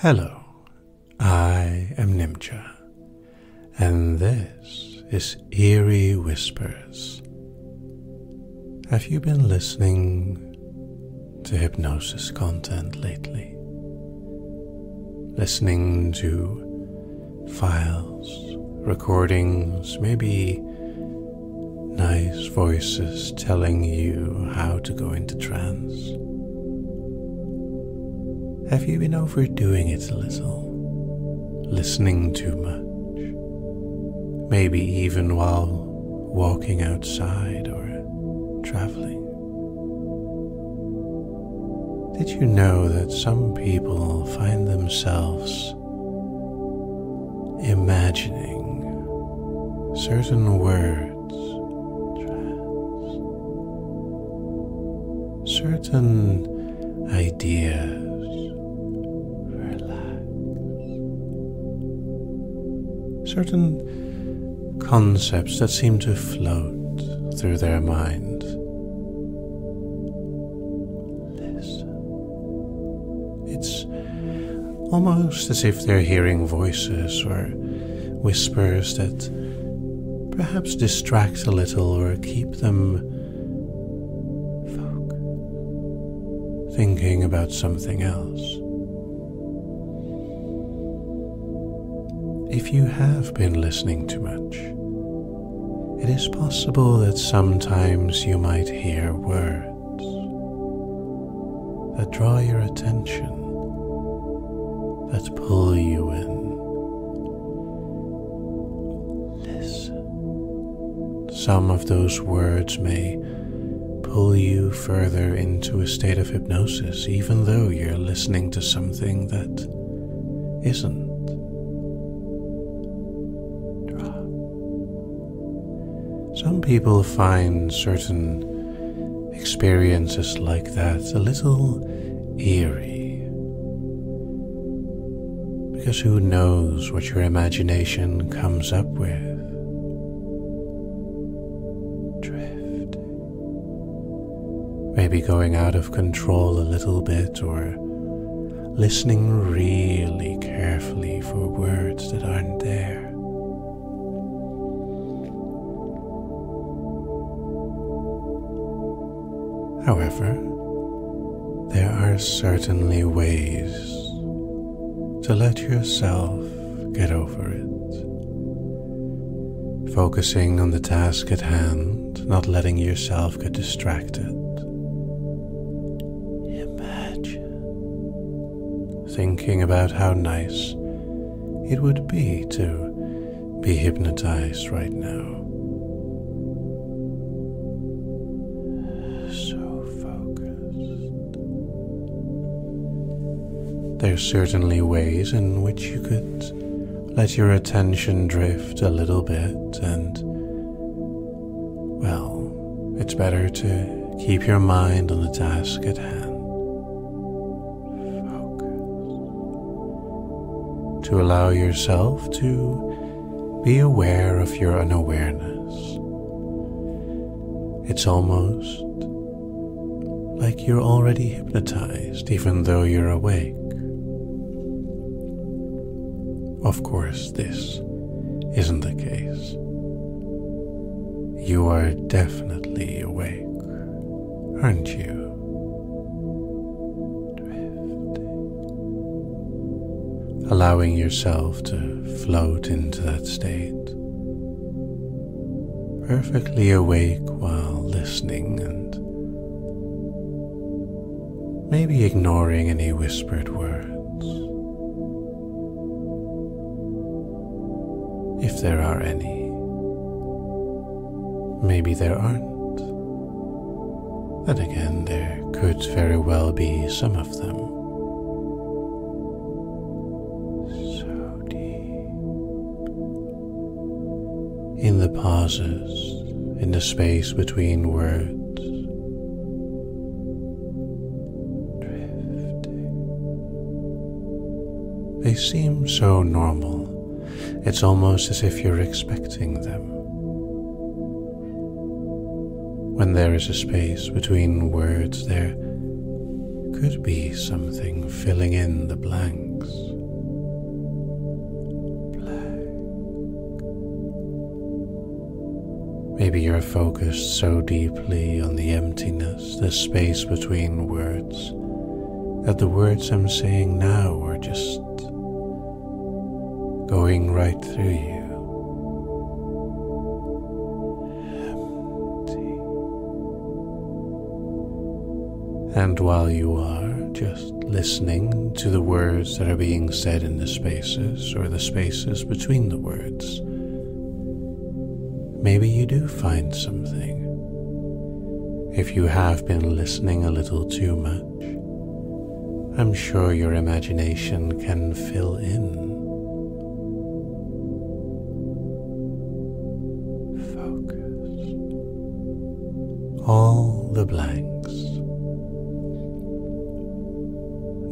Hello, I am Nimcha, and this is Eerie Whispers. Have you been listening to hypnosis content lately? Listening to files, recordings, maybe nice voices telling you how to go into trance? Have you been overdoing it a little? Listening too much? Maybe even while walking outside or traveling? Did you know that some people find themselves imagining certain words, certain ideas? Certain concepts that seem to float through their mind. Listen. It's almost as if they're hearing voices or whispers that perhaps distract a little or keep them focused, thinking about something else. If you have been listening too much, it is possible that sometimes you might hear words that draw your attention, that pull you in. Listen. Some of those words may pull you further into a state of hypnosis, even though you're listening to something that isn't. Some people find certain experiences like that a little eerie, because who knows what your imagination comes up with. Drifting, maybe going out of control a little bit, or listening really carefully for words that aren't there. However, there are certainly ways to let yourself get over it. Focusing on the task at hand, not letting yourself get distracted. Imagine thinking about how nice it would be to be hypnotized right now. There's certainly ways in which you could let your attention drift a little bit, and, well, it's better to keep your mind on the task at hand. Focus. To allow yourself to be aware of your unawareness. It's almost like you're already hypnotized, even though you're awake. Of course, this isn't the case. You are definitely awake, aren't you? Drifting. Allowing yourself to float into that state. Perfectly awake while listening and maybe ignoring any whispered words. If there are any. Maybe there aren't. Then again, there could very well be some of them. So deep. In the pauses, in the space between words. Drifting. They seem so normal. It's almost as if you're expecting them. When there is a space between words, there could be something filling in the blanks. Black. Maybe you're focused so deeply on the emptiness, the space between words, that the words I'm saying now are just going right through you. And while you are just listening to the words that are being said in the spaces, or the spaces between the words, maybe you do find something. If you have been listening a little too much, I'm sure your imagination can fill in. Focus. All the blanks.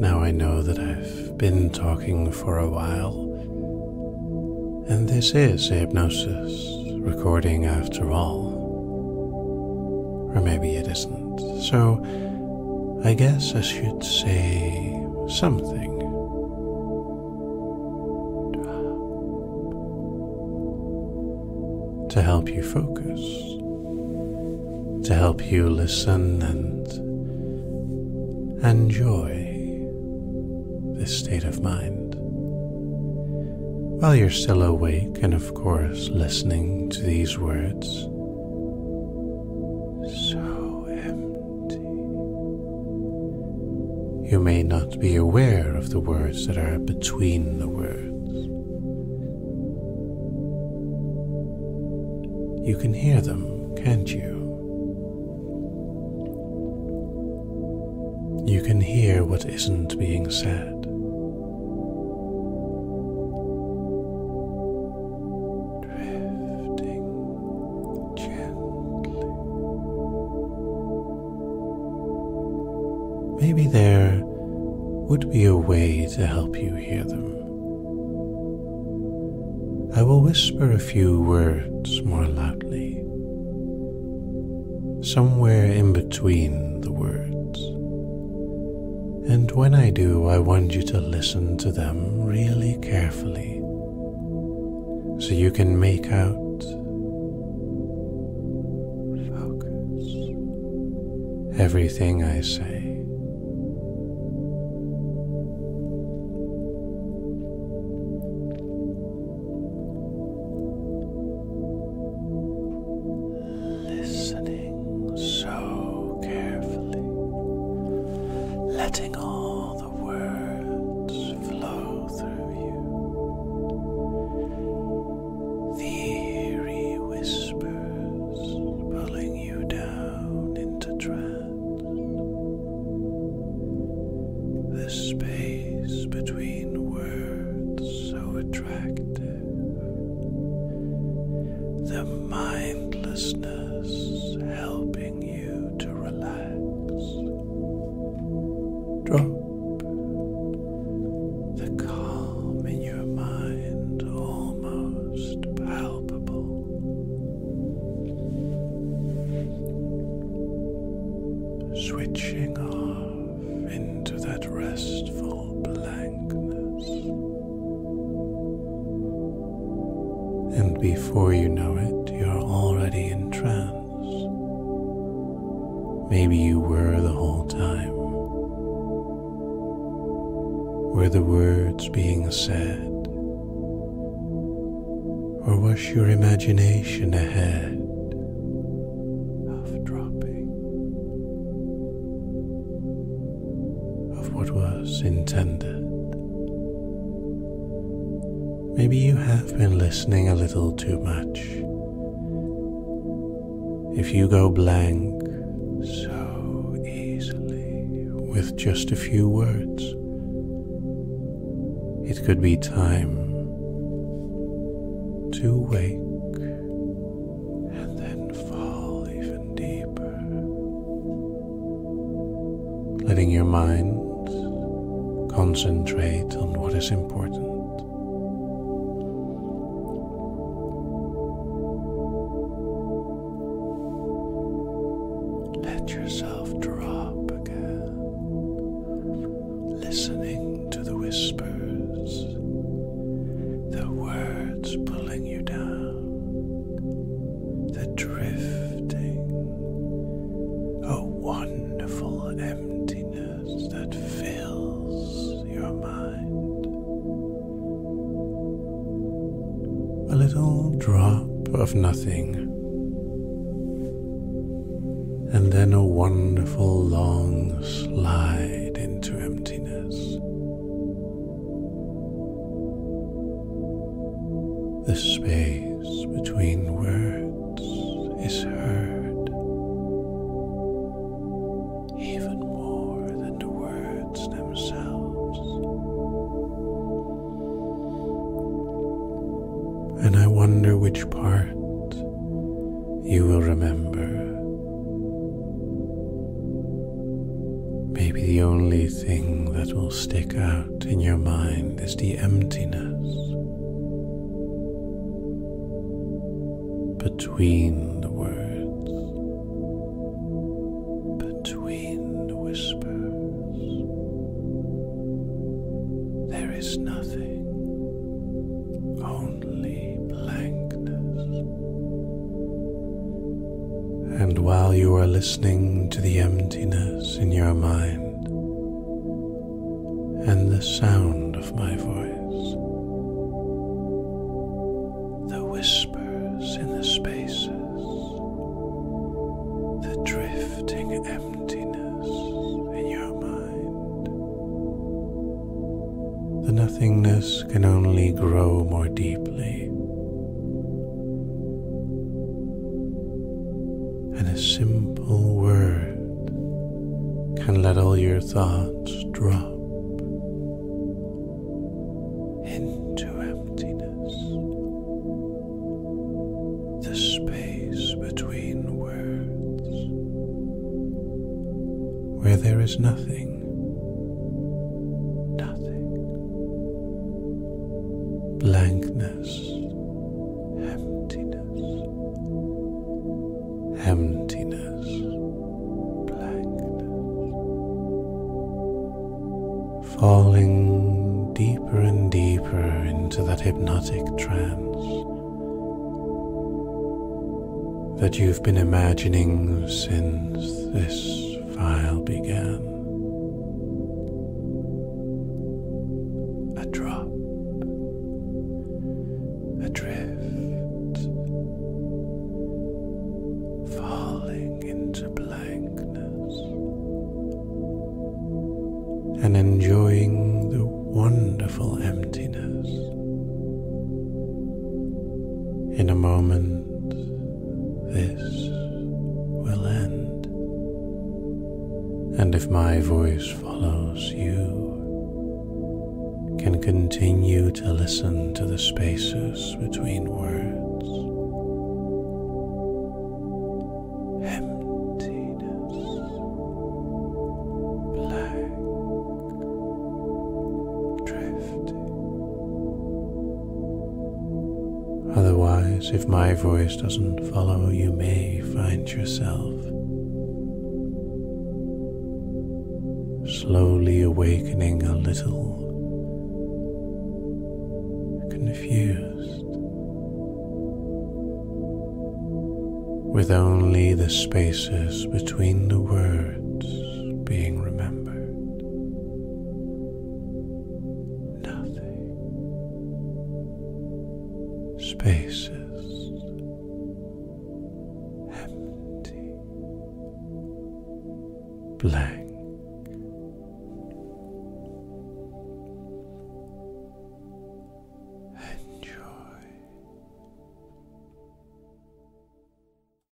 Now I know that I've been talking for a while, and this is a hypnosis recording after all. Or maybe it isn't. So I guess I should say something. To help you focus. To help you listen and enjoy this state of mind, while you're still awake and of course listening to these words. So empty. You may not be aware of the words that are between the words. You can hear them, can't you? You can hear what isn't being said. Maybe there would be a way to help you hear them. I will whisper a few words more loudly, somewhere in between the words. And when I do, I want you to listen to them really carefully, so you can make out focus everything I say. Before you know it, you're already in trance. Maybe you were the whole time. Were the words being said? Or was your imagination ahead of dropping? Of what was intended? Maybe you have been listening a little too much. If you go blank so easily with just a few words, it could be time to wake and then fall even deeper, letting your mind concentrate on what is important. Let yourself drop again, little drop of nothing, and then a wonderful long slide into emptiness. The space between words is heard. And I wonder which part you will remember. Maybe the only thing that will stick out in your mind is the emptiness between the words, between the whispers. There is nothing, only blankness. And while you are listening to the emptiness in your mind and the sound of my voice, the whispers in the spaces, the drifting emptiness in your mind, the nothingness can only grow more deeply. And a simple word can let all your thoughts drop into emptiness. The space between words, where there is nothing. Blankness, emptiness, emptiness, blankness, falling deeper and deeper into that hypnotic trance that you've been imagining since this file began. And enjoying the wonderful emptiness. In a moment, this will end. And if my voice follows, you can continue to listen to the spaces between words. Otherwise, if my voice doesn't follow, you may find yourself slowly awakening a little confused, with only the spaces between the words being remembered. Spaces, empty, blank.